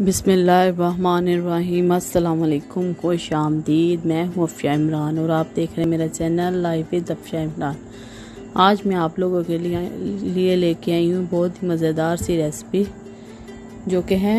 बिस्मिल्लाहिर्रहमानिर्रहीम। अस्सलाम वालेकुम, खुश आमदीद। मैं हूँ अफशान इमरान और आप देख रहे हैं मेरा channel life with Afshan Imran. आज मैं आप लोगों के लिए लेके आई हूँ बहुत ही मज़ेदार सी रेसिपी, जो कि है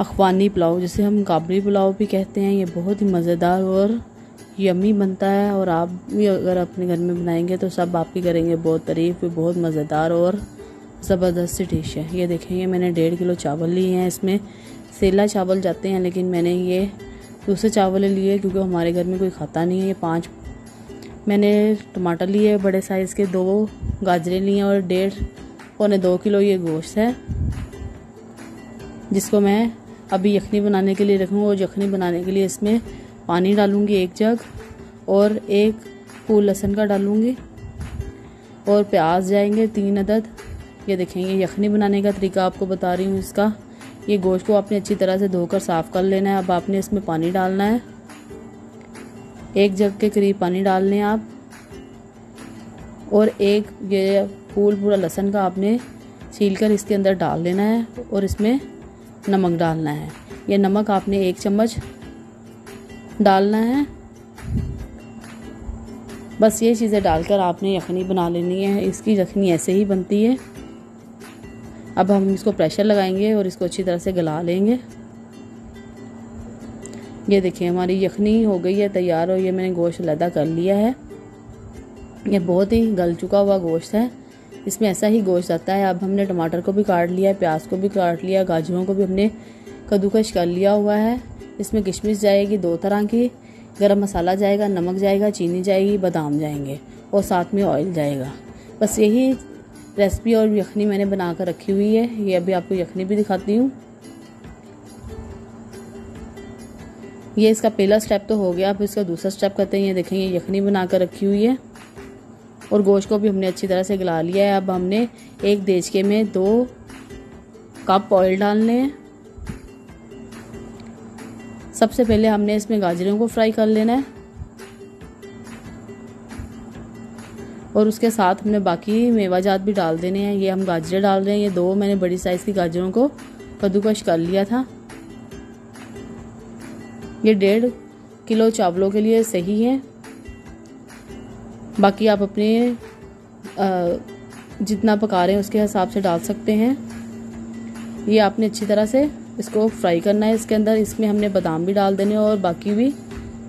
अफगानी पुलाव, जिसे हम काबली पुलाव भी कहते हैं। ये बहुत ही मज़ेदार और यमी बनता है और आप भी अगर अपने घर में बनाएंगे तो सब आपकी करेंगे बहुत तारीफ़। बहुत मज़ेदार और ज़बरदस्त सी डिश है। ये देखेंगे मैंने 1.5 किलो चावल लिए हैं। इसमें सेला चावल जाते हैं, लेकिन मैंने ये दूसरे चावल लिए क्योंकि हमारे घर में कोई खाता नहीं है। ये 5 मैंने टमाटर लिए बड़े साइज़ के, 2 गाजरें ली हैं और 1.5 पौने 2 किलो ये गोश्त है, जिसको मैं अभी यखनी बनाने के लिए रखूँगा। और यखनी बनाने के लिए इसमें पानी डालूँगी 1 जग और 1 फूल लहसुन का डालूँगी और प्याज जाएंगे 3 अदद। ये देखेंगे यखनी बनाने का तरीका आपको बता रही हूँ इसका। ये गोश्त को आपने अच्छी तरह से धोकर साफ़ कर लेना है। अब आपने इसमें पानी डालना है, 1 जग के करीब पानी डाल लें आप। और 1 ये फूल पूरा लहसुन का आपने छीलकर इसके अंदर डाल लेना है और इसमें नमक डालना है। ये नमक आपने 1 चम्मच डालना है। बस ये चीज़ें डालकर आपने यखनी बना लेनी है। इसकी यखनी ऐसे ही बनती है। अब हम इसको प्रेशर लगाएंगे और इसको अच्छी तरह से गला लेंगे। ये देखिए हमारी यखनी हो गई है तैयार। और ये मैंने गोश्त अलहदा कर लिया है। ये बहुत ही गल चुका हुआ गोश्त है, इसमें ऐसा ही गोश्त आता है। अब हमने टमाटर को भी काट लिया है, प्याज को भी काट लिया, गाजरों को भी हमने कद्दूकश कर लिया हुआ है। इसमें किशमिश जाएगी 2 तरह की, गरम मसाला जाएगा, नमक जाएगा, चीनी जाएगी, बादाम जाएंगे और साथ में ऑयल जाएगा। बस यही रेसिपी और यखनी मैंने बना कर रखी हुई है। ये अभी आपको यखनी भी दिखाती हूँ। ये इसका पहला स्टेप तो हो गया, अब इसका दूसरा स्टेप करते हैं। ये देखेंगे यखनी बना कर रखी हुई है और गोश्त को भी हमने अच्छी तरह से गला लिया है। अब हमने 1 देचके में 2 कप ऑयल डालने हैं। सबसे पहले हमने इसमें गाजरों को फ्राई कर लेना है और उसके साथ हमने बाकी मेवाजात भी डाल देने हैं। ये हम गाजरें डाल रहे हैं, ये 2 मैंने बड़ी साइज़ की गाजरों को कद्दूकश कर लिया था। ये 1.5 किलो चावलों के लिए सही है। बाकी आप अपने जितना पका रहे हैं उसके हिसाब से डाल सकते हैं। ये आपने अच्छी तरह से इसको फ्राई करना है। इसके अंदर इसमें हमने बादाम भी डाल देने और बाकी भी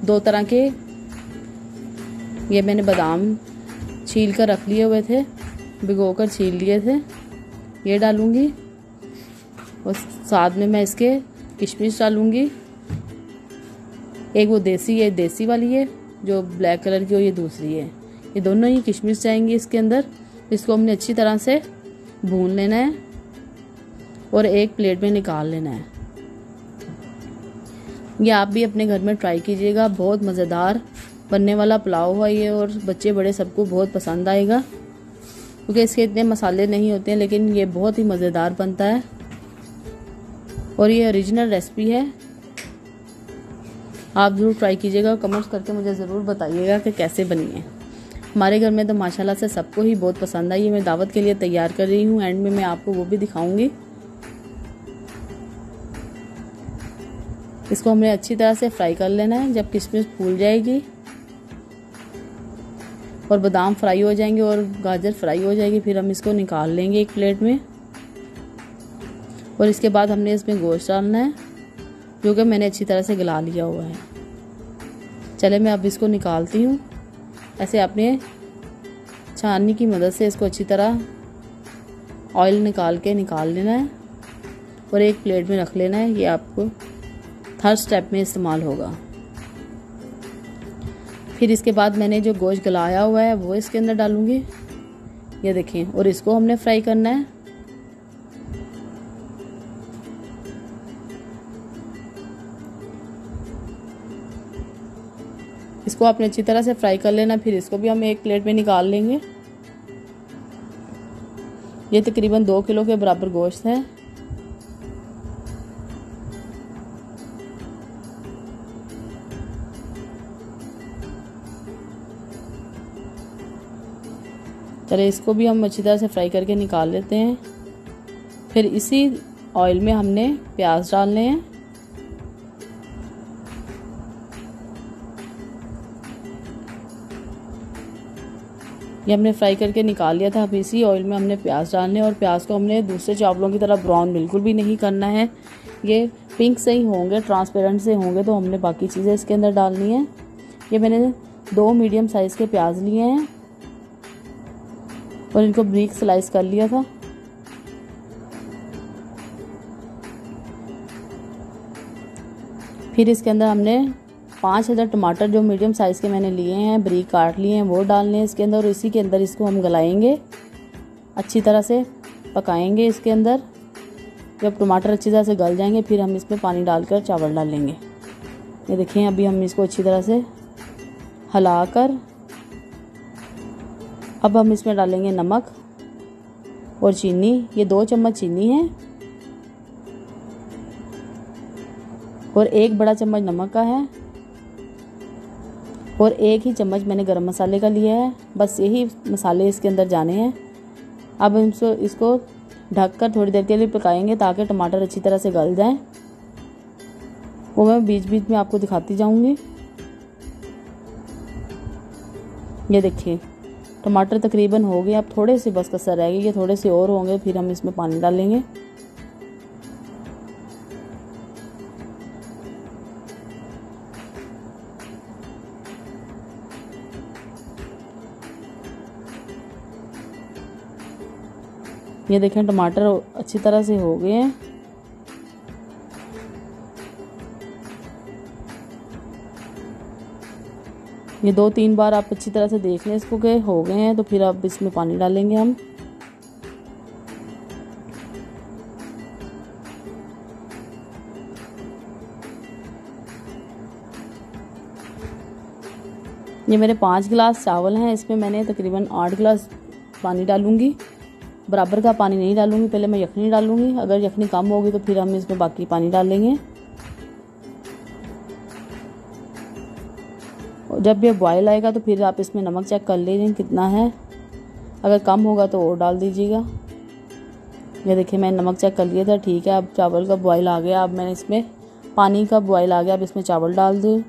2 तरह के ये मैंने बादाम छील कर रख लिए हुए थे, भिगो कर छील लिए थे, ये डालूँगी। और साथ में मैं इसके किशमिश डालूँगी, 1 वो देसी है, देसी वाली है जो ब्लैक कलर की हो, ये दूसरी है। ये दोनों ही किशमिश जाएंगी इसके अंदर। इसको हमने अच्छी तरह से भून लेना है और 1 प्लेट में निकाल लेना है। ये आप भी अपने घर में ट्राई कीजिएगा, बहुत मज़ेदार बनने वाला पुलाव है ये और बच्चे बड़े सबको बहुत पसंद आएगा, क्योंकि इसके इतने मसाले नहीं होते हैं, लेकिन ये बहुत ही मज़ेदार बनता है और ये ओरिजिनल रेसिपी है। आप ज़रूर ट्राई कीजिएगा, कमेंट्स करके मुझे ज़रूर बताइएगा कि कैसे बनी है। हमारे घर में तो माशाल्लाह से सबको ही बहुत पसंद आई है। मैं दावत के लिए तैयार कर रही हूँ, एंड में मैं आपको वो भी दिखाऊंगी। इसको हमने अच्छी तरह से फ्राई कर लेना है। जब किशमिश फूल जाएगी और बादाम फ्राई हो जाएंगे और गाजर फ्राई हो जाएगी, फिर हम इसको निकाल लेंगे 1 प्लेट में। और इसके बाद हमने इसमें गोश्त डालना है, जो कि मैंने अच्छी तरह से गला लिया हुआ है। चले मैं अब इसको निकालती हूँ। ऐसे आपने छाननी की मदद से इसको अच्छी तरह ऑयल निकाल के निकाल लेना है और 1 प्लेट में रख लेना है। ये आपको 3rd स्टेप में इस्तेमाल होगा। फिर इसके बाद मैंने जो गोश्त गलाया हुआ है वो इसके अंदर डालूँगी, ये देखें, और इसको हमने फ्राई करना है। इसको आपने अच्छी तरह से फ्राई कर लेना। फिर इसको भी हम 1 प्लेट में निकाल लेंगे। ये तकरीबन 2 किलो के बराबर गोश्त है। चलिए इसको भी हम अच्छी तरह से फ्राई करके निकाल लेते हैं। फिर इसी ऑयल में हमने प्याज डालने हैं, ये हमने फ्राई करके निकाल लिया था। अब इसी ऑयल में हमने प्याज डालने और प्याज को हमने दूसरे चावलों की तरह ब्राउन बिल्कुल भी नहीं करना है, ये पिंक से ही होंगे, ट्रांसपेरेंट से होंगे, तो हमने बाकी चीज़ें इसके अंदर डालनी है। ये मैंने 2 मीडियम साइज़ के प्याज लिए हैं और इनको ब्रीक स्लाइस कर लिया था। फिर इसके अंदर हमने 5 हज़ार टमाटर जो मीडियम साइज़ के मैंने लिए हैं, ब्रीक काट लिए हैं, वो डालने हैं इसके अंदर और इसी के अंदर इसको हम गलाएंगे, अच्छी तरह से पकाएंगे। इसके अंदर जब टमाटर अच्छी तरह से गल जाएंगे फिर हम इसमें पानी डालकर चावल डालेंगे। ये देखिए अभी हम इसको अच्छी तरह से हिला कर अब हम इसमें डालेंगे नमक और चीनी, ये 2 चम्मच चीनी है और 1 बड़ा चम्मच नमक का है और 1 ही चम्मच मैंने गरम मसाले का लिया है, बस यही मसाले इसके अंदर जाने हैं। अब हम इसको ढककर थोड़ी देर के लिए पकाएंगे ताकि टमाटर अच्छी तरह से गल जाएं, वो मैं बीच बीच में आपको दिखाती जाऊंगी। ये देखिए टमाटर तकरीबन हो गए, अब थोड़े से बस कसर रह गई, ये थोड़े से और होंगे, फिर हम इसमें पानी डालेंगे। ये देखें टमाटर अच्छी तरह से हो गए हैं। ये 2-3 बार आप अच्छी तरह से देख लें इसको कि हो गए हैं, तो फिर आप इसमें पानी डालेंगे हम। ये मेरे 5 गिलास चावल हैं, इसमें मैंने तकरीबन 8 गिलास पानी डालूंगी, बराबर का पानी नहीं डालूंगी, पहले मैं यखनी डालूंगी, अगर यखनी कम होगी तो फिर हम इसमें बाकी पानी डालेंगे। और जब ये बॉयल आएगा तो फिर आप इसमें नमक चेक कर लीजिए कितना है, अगर कम होगा तो और डाल दीजिएगा। ये देखिए मैंने नमक चेक कर लिया था, ठीक है। अब चावल का बॉयल आ गया, अब मैंने इसमें पानी का बॉयल आ गया, अब इसमें चावल डाल दूँ।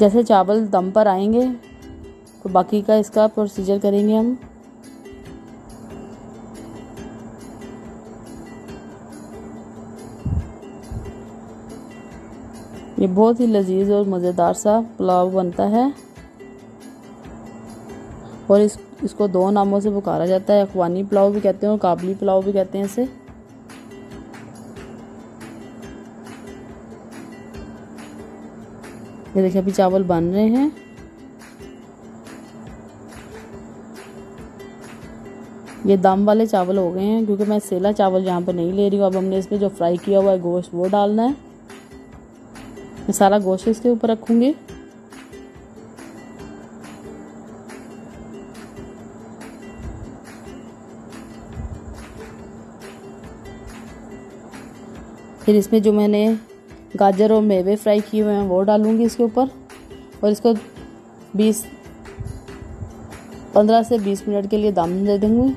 जैसे चावल दम पर आएंगे तो बाकी का इसका प्रोसीजर करेंगे हम। ये बहुत ही लजीज और मज़ेदार सा पुलाव बनता है और इसको 2 नामों से पुकारा जाता है, अफगानी पुलाव भी कहते हैं और काबली पुलाव भी कहते हैं इसे। ये देखिए अभी चावल बन रहे हैं। ये दम वाले चावल हो गए हैं क्योंकि मैं सेला चावल यहाँ पर नहीं ले रही हूँ। अब हमने इसमें जो फ्राई किया हुआ है गोश्त वो डालना है, मैं सारा गोश्त इसके ऊपर रखूँगी। फिर इसमें जो मैंने गाजर और मेवे फ्राई किए हुए हैं वो डालूँगी इसके ऊपर और इसको 15 से 20 मिनट के लिए दम दे दूँगी।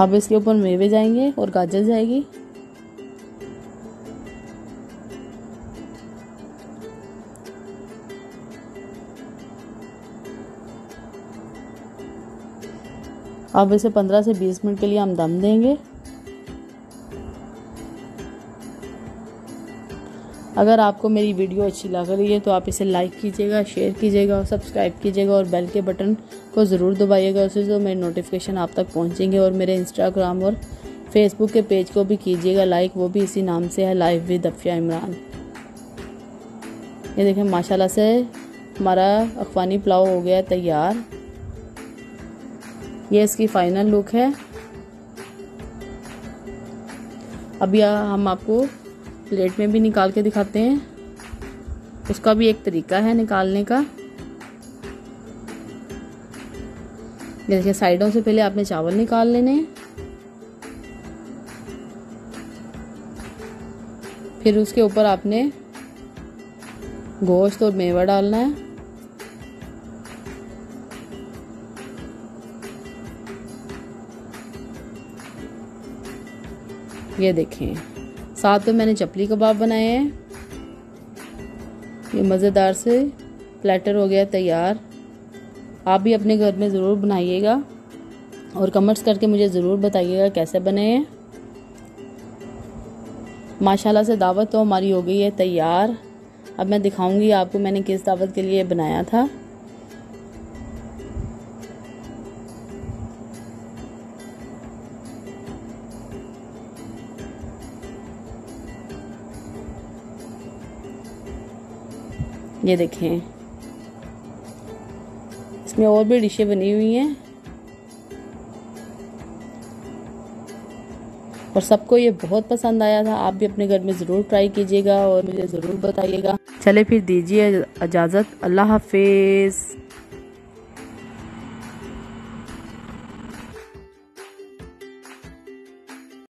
अब इसके ऊपर मेवे जाएंगे और गाजर जाएगी। अब इसे 15 से 20 मिनट के लिए हम दम देंगे। अगर आपको मेरी वीडियो अच्छी लग रही है तो आप इसे लाइक कीजिएगा, शेयर कीजिएगा और सब्सक्राइब कीजिएगा और बेल के बटन को ज़रूर दबाइएगा, उससे तो मेरे नोटिफिकेशन आप तक पहुंचेंगे। और मेरे इंस्टाग्राम और फेसबुक के पेज को भी कीजिएगा लाइक, वो भी इसी नाम से है, लाइफ विद अफशान इमरान। ये देखें माशाल्लाह से हमारा अफगानी पुलाव हो गया तैयार, ये इसकी फ़ाइनल लुक है। अभी हम आपको प्लेट में भी निकाल के दिखाते हैं, उसका भी एक तरीका है निकालने का। देखिए साइडों से पहले आपने चावल निकाल लेने हैं। फिर उसके ऊपर आपने गोश्त और मेवा डालना है। ये देखें, साथ में मैंने चपली कबाब बनाए हैं। ये मज़ेदार से प्लेटर हो गया तैयार। आप भी अपने घर में ज़रूर बनाइएगा और कमेंट्स करके मुझे ज़रूर बताइएगा कैसे बने हैं। माशाल्लाह से दावत तो हमारी हो गई है तैयार। अब मैं दिखाऊंगी आपको मैंने किस दावत के लिए बनाया था। ये देखें, इसमें और भी डिशें बनी हुई हैं और सबको ये बहुत पसंद आया था। आप भी अपने घर में ज़रूर ट्राई कीजिएगा और मुझे ज़रूर बताइएगा। चले फिर दीजिए इजाज़त, अल्लाह हाफिज़।